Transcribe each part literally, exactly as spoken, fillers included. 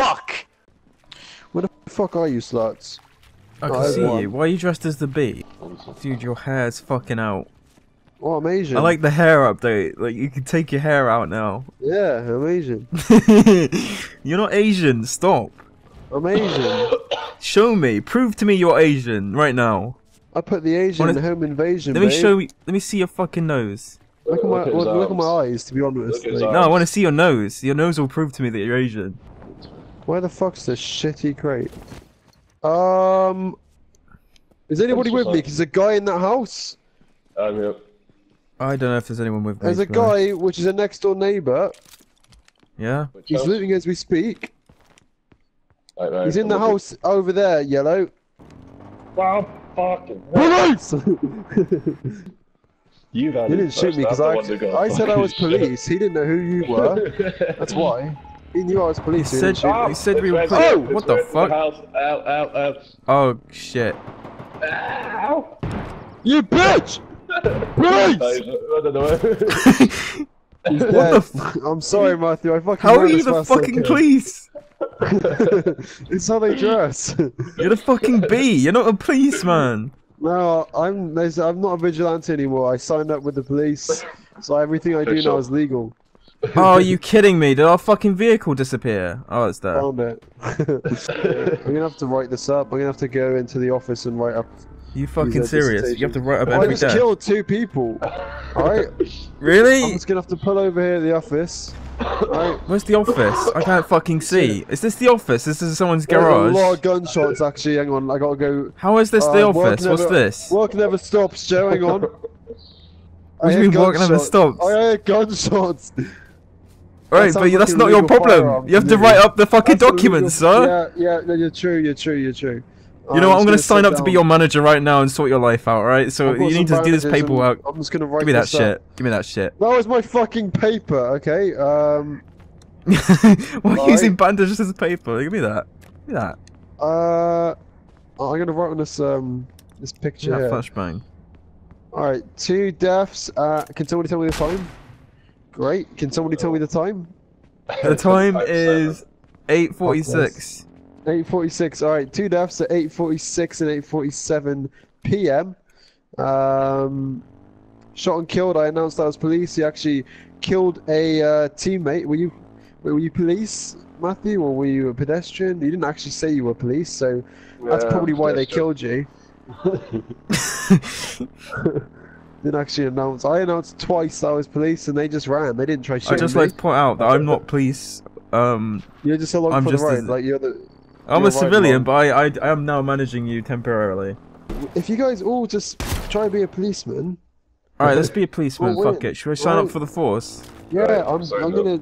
fuck! Where the fuck are you, sluts? I can I see one. you. Why are you dressed as the bee? Dude, your hair's fucking out. Oh, amazing. I like the hair update. Like, you can take your hair out now. Yeah, amazing. You're not Asian. Stop. Amazing. Show me. Prove to me you're Asian right now. I put the Asian in the home invasion. Let me babe. show you. Let me see your fucking nose. Look, look, at, my, look, look at my eyes, to be honest. No, I want to see your nose. Your nose will prove to me that you're Asian. Where the fuck's this shitty crate? Um. Is anybody with like... me? Because there's a guy in that house. Um, yep. I don't know if there's anyone with me. There's a guy right? which is a next door neighbour. Yeah. Which He's house? looting as we speak. Right, right. He's in I'm the looking... house over there, yellow. Wow, fucking. Police! You guys. He didn't shoot me because I, I said I was police. Shit. He didn't know who you were. That's why. He knew I was police. He said, you, oh, he said we were police. Oh, what the fuck? Ow, ow, ow. Oh, shit. Ow. You bitch! Please! He's dead. I'm sorry, Matthew. I fucking. How are you the fucking police? It's how they dress. You're the fucking bee. You're not a policeman. No, I'm. I'm not a vigilante anymore. I signed up with the police, so everything I do now is legal. Oh, are you kidding me? Did our fucking vehicle disappear? Oh, it's there. Found it. I'm gonna have to write this up. I'm gonna have to go into the office and write up. You fucking serious? You have to write up every day. I just killed two people. Alright? Really? I'm just gonna have to pull over here at the office. Right. Where's the office? I can't fucking see. Is this the office? This is someone's garage. There's a lot of gunshots actually. Hang on, I gotta go. How is this uh, the office? Never, What's this? Work never stops, Joe. Hang on. What do you mean work never stops? I heard gunshots. Right, that but that's not your problem. Firearm, you have to write up the fucking that's documents, legal, sir. Yeah, yeah, no, you're true, you're true, you're true. You know what, I'm, I'm going to sign up down. to be your manager right now and sort your life out, alright? So you need to do this paperwork. I'm just going to write Give me that shit. Up. Give me that shit. That was my fucking paper, okay? Um... Why are you using bandages as paper? Give me that. Give me that. Uh... I'm going to write on this, um... this picture yeah, here. Flashbang. Alright, two deaths. Uh, can somebody tell me the time? Great. Can somebody tell me the time? The time is... eight forty-six. eight forty-six, alright, two deaths at eight forty-six and eight forty-seven p m Um, shot and killed, I announced that I was police. He actually killed a uh, teammate. Were you were you police, Matthew, or were you a pedestrian? You didn't actually say you were police, so yeah, that's probably why they killed you. Didn't actually announce. I announced twice that I was police and they just ran. They didn't try shooting me. I just like to point out that I'm not police. Um, you're just along I'm for just the ride, like you're the... I'm a civilian, but I, I I am now managing you temporarily. If you guys all just try and be a policeman. Alright, let's be a policeman, well, fuck it. Should I sign well, up for the force? Yeah, right, I'm, I'm, I'm gonna...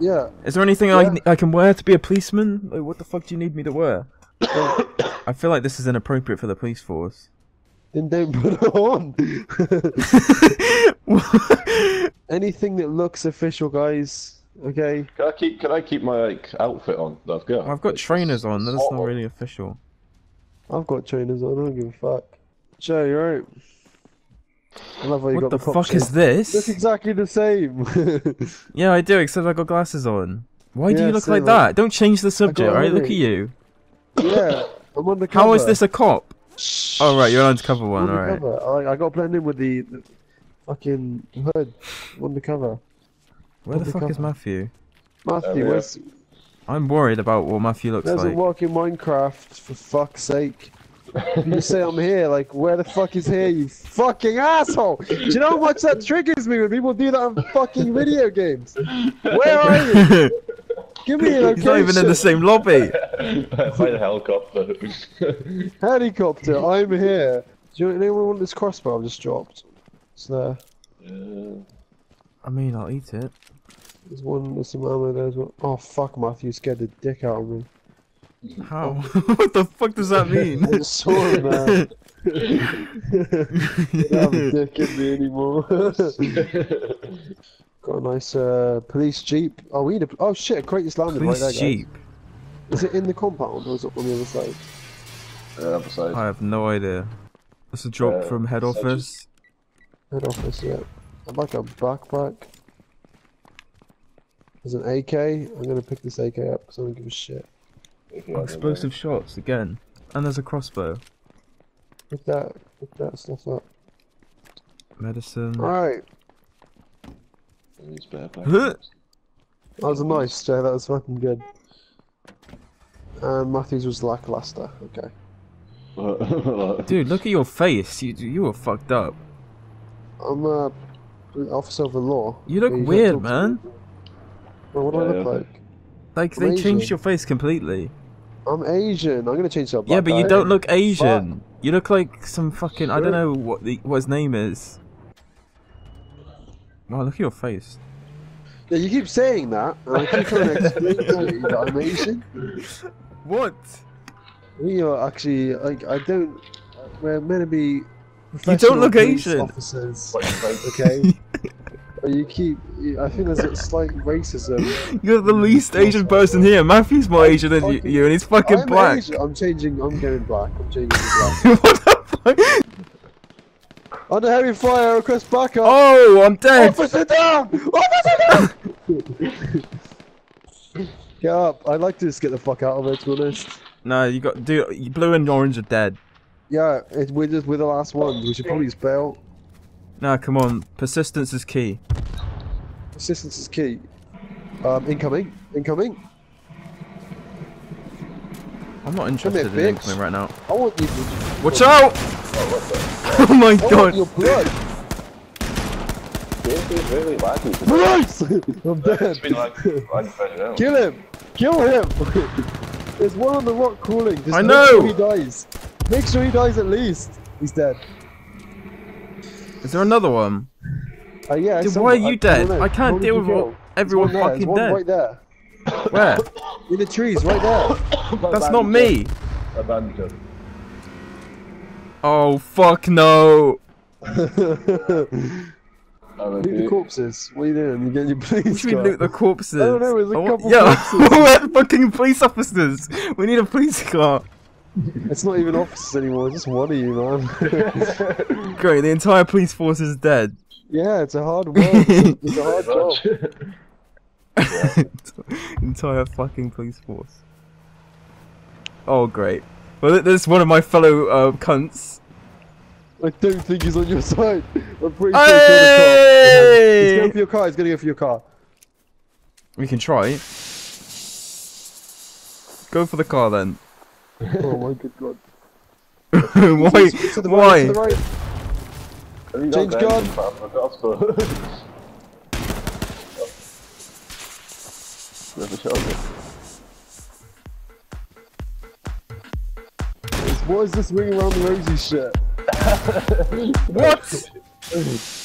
Yeah. Is there anything yeah. I, I can wear to be a policeman? Like, what the fuck do you need me to wear? Well, I feel like this is inappropriate for the police force. Then don't put it on! Anything that looks official, guys. Okay. Can I keep? Can I keep my like outfit on that I've got? I've got trainers on. That's not really official. I've got trainers on. I don't give a fuck. Joe, you're right. I love how you got the fuck. What the fuck is this? It's exactly the same. Yeah, I do. Except I got glasses on. Why do you look like that? Don't change the subject. Right? Look at you. Yeah, I'm undercover. How is this a cop? Oh right, you're an undercover one. All right. I I got blended in with the, the fucking hood. Undercover. Where the fuck is Matthew? Matthew, where's... I'm worried about what Matthew looks like. Doesn't work in Minecraft, for fuck's sake. You say I'm here, like, where the fuck is here, you fucking asshole? Do you know how much that triggers me when people do that on fucking video games? Where are you? Give me a location. He's not even in the same lobby. By the helicopter. Helicopter, I'm here. Do you know anyone want this crossbow I've just dropped? It's there. Yeah. I mean, I'll eat it. There's one, there's some ammo there as well. Oh fuck, Matthew scared the dick out of me. How? What the fuck does that mean? I saw him, man. I don't have a dick in me anymore. Got a nice uh, police jeep. Oh, we need a. Oh shit, a crate just landed police right there. Police jeep. Guys. Is it in the compound or is it on the other side? Uh, other side. I have no idea. That's a drop uh, from head office. Head office, yeah. I'd like a backpack. There's an A K. I'm gonna pick this A K up because I don't give a shit. If you Explosive know. shots again. And there's a crossbow. Pick that, pick that stuff up. Medicine. Right. That was a nice Jay, that was fucking good. And Matthews was lackluster, okay. Dude, look at your face. You you were fucked up. I'm uh, an officer of the law. You look you weird, man. Well, what do yeah, I look yeah. like? Like I'm they Asian. changed your face completely. I'm Asian. I'm gonna change that. Yeah, but guy. you don't look Asian. Fuck. You look like some fucking sure. I don't know what the what his name is. Wow, look at your face. Yeah, you keep saying that, and I keep trying to explain to you that I'm Asian. What? We are actually, like, I don't, we're meant to be professional police officers, okay? But you keep, I think there's a slight racism. You're the least Asian person here. Matthew's more I'm Asian than fucking, you, and he's fucking I'm black. Asian. I'm changing, I'm going black, I'm changing to black. What the fuck? Under heavy fire, request backup. Oh, I'm dead. Officer down! Officer down! Get up, I'd like to just get the fuck out of it, to be honest. No, you got dude. Blue and orange are dead. Yeah, it, we're just we're the last ones. We should probably just bail. Nah, come on. Persistence is key. Persistence is key. Um, incoming, incoming. I'm not interested in incoming right now. I want you. To... Watch oh, out! Oh, oh my I god! Want your blood. This is really wacky. I'm dead. Been like, Kill him! Kill him! There's one on the rock crawling. Just I know! Make sure he dies. Make sure he dies at least. He's dead. Is there another one? Uh, yeah, Dude, why are you I, dead? I, I can't deal with all, everyone there. fucking one dead. Right there. Where? In the trees, right there. That's not me. Oh, fuck no. Loot the corpses. What are you doing? You're getting your police What do you mean loot the corpses? I don't know, there's a I couple yeah. corpses. We're fucking police officers! We need a police car! It's not even officers anymore, it's just one of you, man. Great, the entire police force is dead. Yeah, it's a hard work. It's a hard job. Entire fucking police force. Oh, great. Well, there's one of my fellow uh, cunts. I don't think he's on your side. I'm pretty sure he's going for your car. He's going to go for your car. We can try. Go for the car then. Oh my good god. Why? To the Why? Right, to the right. Change gun. What is this ring around the rosy shit? What?